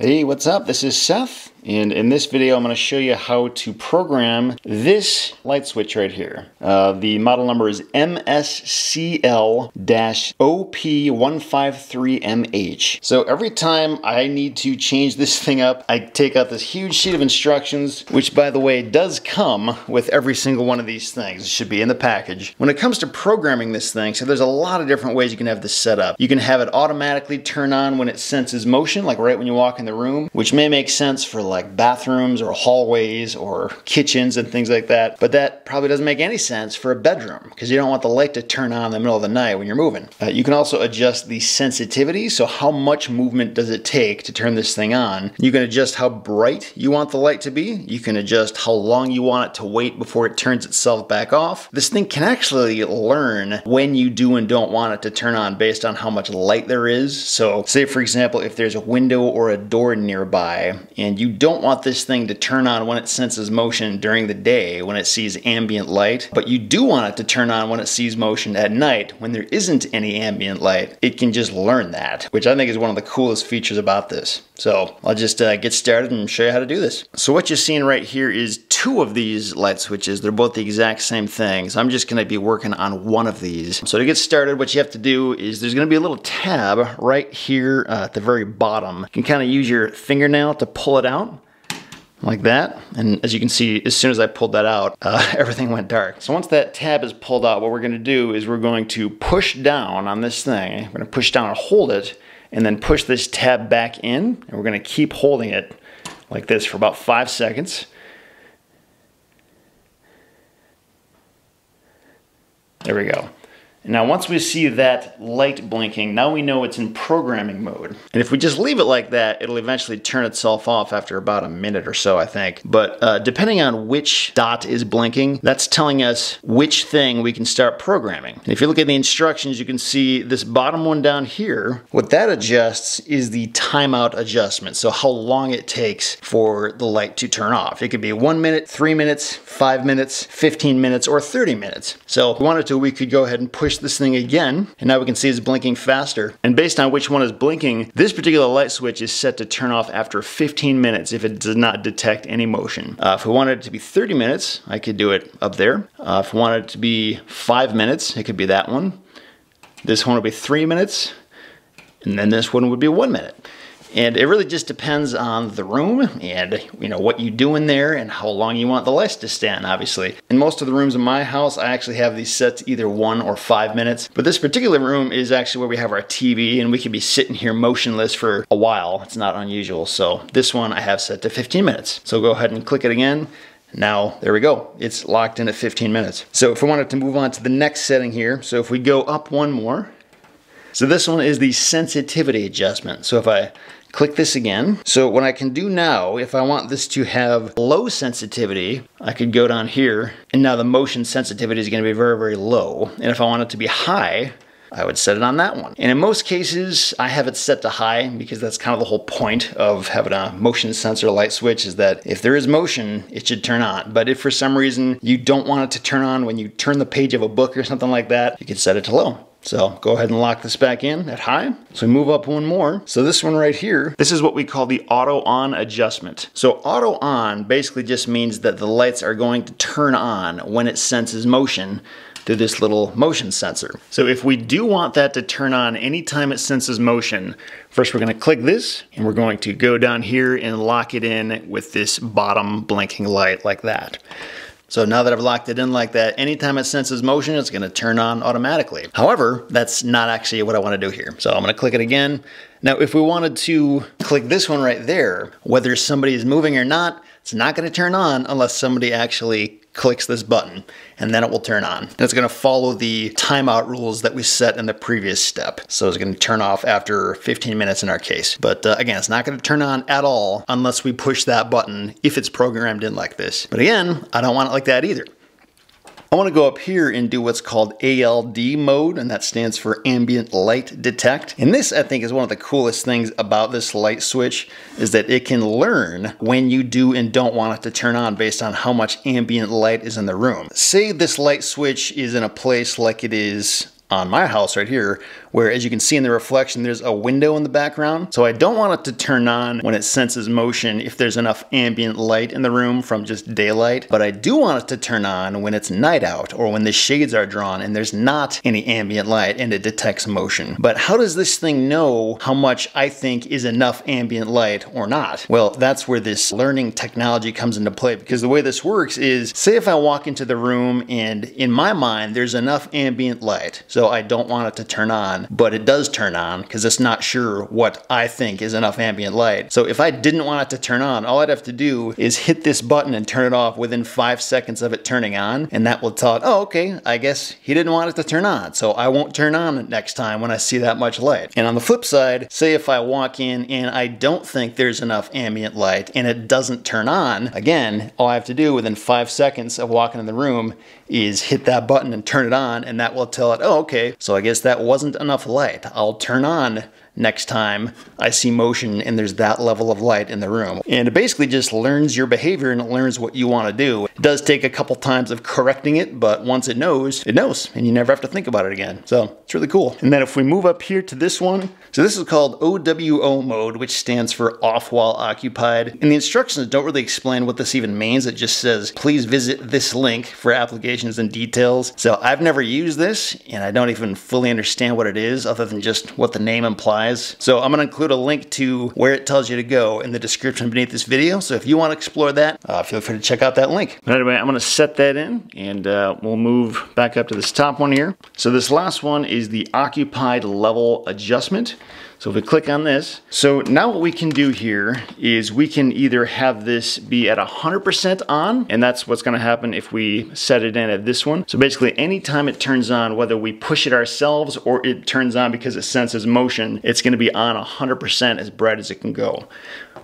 Hey, what's up? This is Seth, and in this video I'm going to show you how to program this light switch right here. The model number is MSCL-OP153MH. So every time I need to change this thing up, I take out this huge sheet of instructions, which by the way does come with every single one of these things. It should be in the package. When it comes to programming this thing, so there's a lot of different ways you can have this set up. You can have it automatically turn on when it senses motion, like right when you walk in the room, which may make sense for like bathrooms or hallways or kitchens and things like that, but that probably doesn't make any sense for a bedroom because you don't want the light to turn on in the middle of the night when you're moving. You can also adjust the sensitivity, so how much movement does it take to turn this thing on. You can adjust how bright you want the light to be. You can adjust how long you want it to wait before it turns itself back off. This thing can actually learn when you do and don't want it to turn on based on how much light there is. So say for example if there's a window or a door nearby and you don't want this thing to turn on when it senses motion during the day when it sees ambient light, but you do want it to turn on when it sees motion at night when there isn't any ambient light, it can just learn that, which I think is one of the coolest features about this. So I'll just get started and show you how to do this. So what you're seeing right here is two of these light switches. They're both the exact same thing. So I'm just going to be working on one of these. So to get started, what you have to do is there's going to be a little tab right here at the very bottom. You can kind of use your fingernail to pull it out like that, and as you can see, as soon as I pulled that out, everything went dark. So once that tab is pulled out, what we're going to do is we're going to push down on this thing. We're going to push down and hold it, and then push this tab back in, and we're going to keep holding it like this for about 5 seconds. There we go. Now once we see that light blinking, now we know it's in programming mode. And if we just leave it like that, it'll eventually turn itself off after about a minute or so, I think. But depending on which dot is blinking, that's telling us which thing we can start programming. And if you look at the instructions, you can see this bottom one down here, what that adjusts is the timeout adjustment. So how long it takes for the light to turn off. It could be 1 minute, 3 minutes, 5 minutes, 15 minutes, or 30 minutes. So if we wanted to, we could go ahead and push this thing again, and now we can see it's blinking faster. And based on which one is blinking, this particular light switch is set to turn off after 15 minutes if it does not detect any motion. If we wanted it to be 30 minutes, I could do it up there. If we wanted it to be 5 minutes, it could be that one. This one would be 3 minutes, and then this one would be 1 minute. And it really just depends on the room and, you know, what you do in there and how long you want the lights to stay on, obviously. In most of the rooms in my house, I actually have these set to either 1 or 5 minutes. But this particular room is actually where we have our TV, and we could be sitting here motionless for a while. It's not unusual. So this one I have set to 15 minutes. So go ahead and click it again. Now, there we go. It's locked in at 15 minutes. So if we wanted to move on to the next setting here, so if we go up one more, so this one is the sensitivity adjustment. So if I click this again, so what I can do now, if I want this to have low sensitivity, I could go down here, and now the motion sensitivity is going to be very, very low. And if I want it to be high, I would set it on that one. And in most cases, I have it set to high because that's kind of the whole point of having a motion sensor light switch, is that if there is motion, it should turn on. But if for some reason you don't want it to turn on when you turn the page of a book or something like that, you can set it to low. So go ahead and lock this back in at high. So we move up one more. So this one right here, this is what we call the auto on adjustment. So auto on basically just means that the lights are going to turn on when it senses motion through this little motion sensor. So if we do want that to turn on anytime it senses motion, first we're going to click this, and we're going to go down here and lock it in with this bottom blinking light like that. So now that I've locked it in like that, anytime it senses motion, it's going to turn on automatically. However, that's not actually what I want to do here. So I'm going to click it again. Now, if we wanted to click this one right there, whether somebody is moving or not, it's not going to turn on unless somebody actually clicks this button, and then it will turn on. And it's going to follow the timeout rules that we set in the previous step. So it's going to turn off after 15 minutes in our case. But again, it's not going to turn on at all unless we push that button if it's programmed in like this. But again, I don't want it like that either. I want to go up here and do what's called ALD mode, and that stands for Ambient Light Detect. And this, I think, is one of the coolest things about this light switch, is that it can learn when you do and don't want it to turn on based on how much ambient light is in the room. Say this light switch is in a place like it is on my house right here, where as you can see in the reflection, there's a window in the background. So I don't want it to turn on when it senses motion if there's enough ambient light in the room from just daylight, but I do want it to turn on when it's night out or when the shades are drawn and there's not any ambient light and it detects motion. But how does this thing know how much I think is enough ambient light or not? Well, that's where this learning technology comes into play, because the way this works is, say if I walk into the room and in my mind, there's enough ambient light. So I don't want it to turn on, but it does turn on because it's not sure what I think is enough ambient light. So if I didn't want it to turn on, all I'd have to do is hit this button and turn it off within 5 seconds of it turning on, and that will tell it, oh, okay, I guess he didn't want it to turn on, so I won't turn on next time when I see that much light. And on the flip side, say if I walk in and I don't think there's enough ambient light and it doesn't turn on, again, all I have to do within 5 seconds of walking in the room is hit that button and turn it on, and that will tell it, oh, okay, so I guess that wasn't enough light. I'll turn on next time I see motion and there's that level of light in the room. And it basically just learns your behavior and it learns what you want to do. It does take a couple times of correcting it, but once it knows, and you never have to think about it again. So it's really cool. And then if we move up here to this one, so this is called OWO mode, which stands for off while occupied. And the instructions don't really explain what this even means. It just says, please visit this link for applications and details. So I've never used this and I don't even fully understand what it is other than just what the name implies. So I'm going to include a link to where it tells you to go in the description beneath this video. So if you want to explore that, feel free to check out that link. But anyway, I'm going to set that in and we'll move back up to this top one here. So this last one is the occupied level adjustment. So if we click on this, so now what we can do here is we can either have this be at 100% on, and that's what's gonna happen if we set it in at this one. So basically anytime it turns on, whether we push it ourselves or it turns on because it senses motion, it's gonna be on 100% as bright as it can go.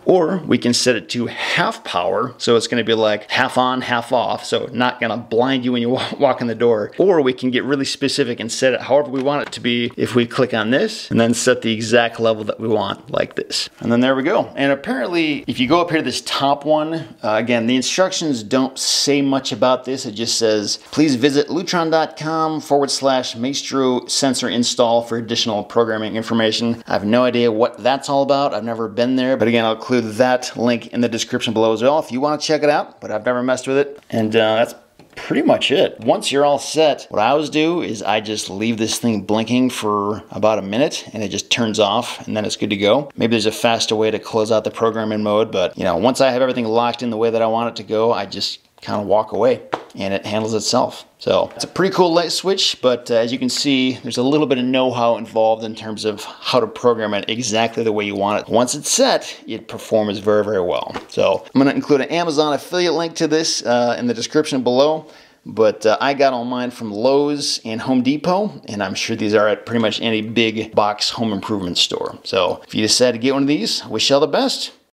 Or we can set it to half power, so it's gonna be like half on, half off, so not gonna blind you when you walk in the door. Or we can get really specific and set it however we want it to be if we click on this and then set the exact level that we want, like this. And then there we go. And apparently, if you go up here to this top one, again, the instructions don't say much about this, it just says, please visit lutron.com/Maestro Sensor install for additional programming information. I have no idea what that's all about, I've never been there, but again, I'll click that link in the description below as well if you want to check it out, but I've never messed with it. And that's pretty much it. Once you're all set, what I always do is I just leave this thing blinking for about a minute and it just turns off and then it's good to go. Maybe there's a faster way to close out the programming mode, but you know, once I have everything locked in the way that I want it to go, I just kind of walk away and it handles itself. So it's a pretty cool light switch, but as you can see, there's a little bit of know-how involved in terms of how to program it exactly the way you want it. Once it's set, it performs very, very well. So I'm gonna include an Amazon affiliate link to this in the description below. But I got all mine from Lowe's and Home Depot, and I'm sure these are at pretty much any big box home improvement store. So if you decide to get one of these, wish you all the best.